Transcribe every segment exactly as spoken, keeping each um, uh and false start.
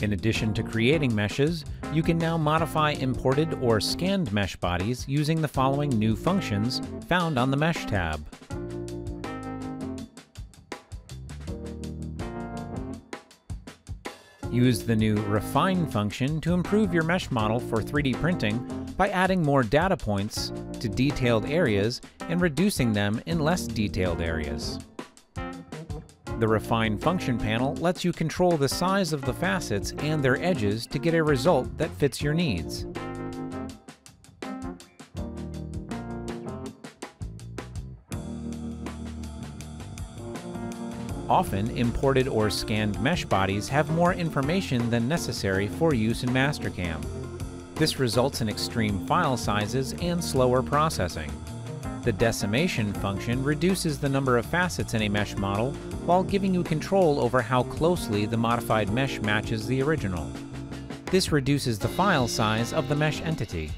In addition to creating meshes, you can now modify imported or scanned mesh bodies using the following new functions found on the Mesh tab. Use the new Refine function to improve your mesh model for three D printing by adding more data points to detailed areas and reducing them in less detailed areas. The Refine function panel lets you control the size of the facets and their edges to get a result that fits your needs. Often, imported or scanned mesh bodies have more information than necessary for use in Mastercam. This results in extreme file sizes and slower processing. The decimation function reduces the number of facets in a mesh model while giving you control over how closely the modified mesh matches the original. This reduces the file size of the mesh entity.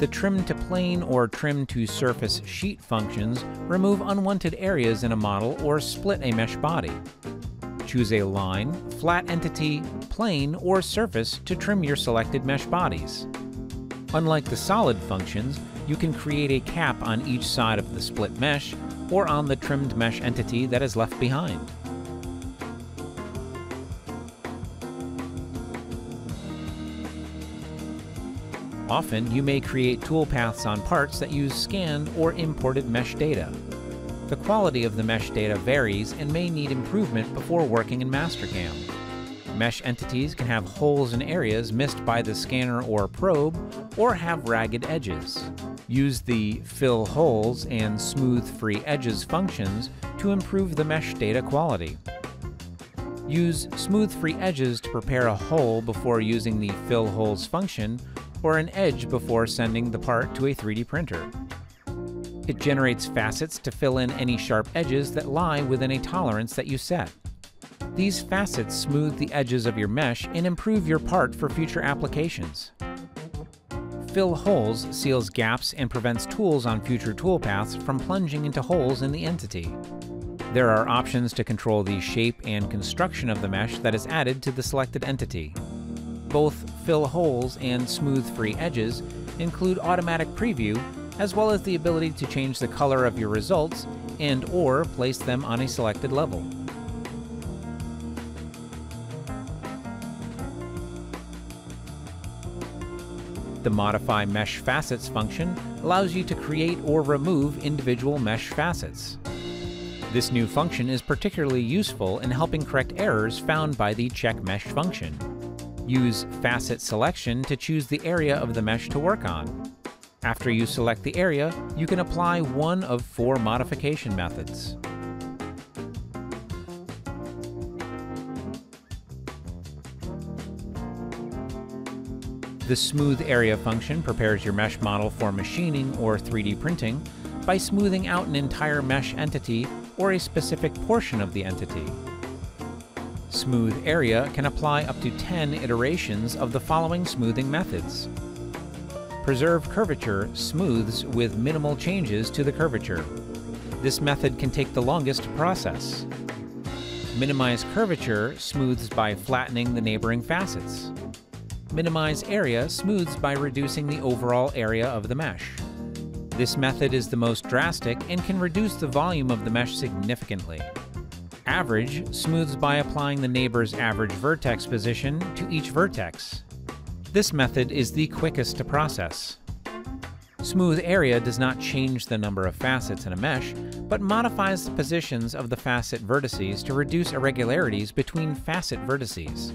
The Trim to Plane or Trim to Surface Sheet functions remove unwanted areas in a model or split a mesh body. Choose a line, flat entity, plane, or surface to trim your selected mesh bodies. Unlike the Solid functions, you can create a cap on each side of the split mesh or on the trimmed mesh entity that is left behind. Often, you may create toolpaths on parts that use scanned or imported mesh data. The quality of the mesh data varies and may need improvement before working in Mastercam. Mesh entities can have holes in areas missed by the scanner or probe, or have ragged edges. Use the Fill Holes and Smooth Free Edges functions to improve the mesh data quality. Use Smooth Free Edges to prepare a hole before using the Fill Holes function, or an edge before sending the part to a three D printer. It generates facets to fill in any sharp edges that lie within a tolerance that you set. These facets smooth the edges of your mesh and improve your part for future applications. Fill Holes seals gaps and prevents tools on future toolpaths from plunging into holes in the entity. There are options to control the shape and construction of the mesh that is added to the selected entity. Both Fill Holes and Smooth Free Edges include automatic preview, as well as the ability to change the color of your results and or place them on a selected level. The Modify Mesh Facets function allows you to create or remove individual mesh facets. This new function is particularly useful in helping correct errors found by the Check Mesh function. Use Facet Selection to choose the area of the mesh to work on. After you select the area, you can apply one of four modification methods. The Smooth Area function prepares your mesh model for machining or three D printing by smoothing out an entire mesh entity or a specific portion of the entity. Smooth Area can apply up to ten iterations of the following smoothing methods. Preserve Curvature smooths with minimal changes to the curvature. This method can take the longest to process. Minimize Curvature smooths by flattening the neighboring facets. Minimize Area smooths by reducing the overall area of the mesh. This method is the most drastic and can reduce the volume of the mesh significantly. Average smooths by applying the neighbor's average vertex position to each vertex. This method is the quickest to process. Smooth Area does not change the number of facets in a mesh, but modifies the positions of the facet vertices to reduce irregularities between facet vertices.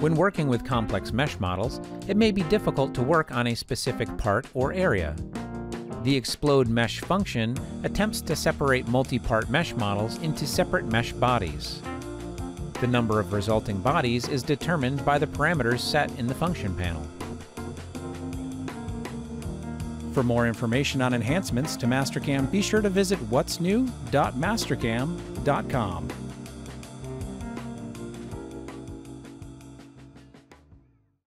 When working with complex mesh models, it may be difficult to work on a specific part or area. The Explode Mesh function attempts to separate multi-part mesh models into separate mesh bodies. The number of resulting bodies is determined by the parameters set in the function panel. For more information on enhancements to Mastercam, be sure to visit what's new dot mastercam dot com.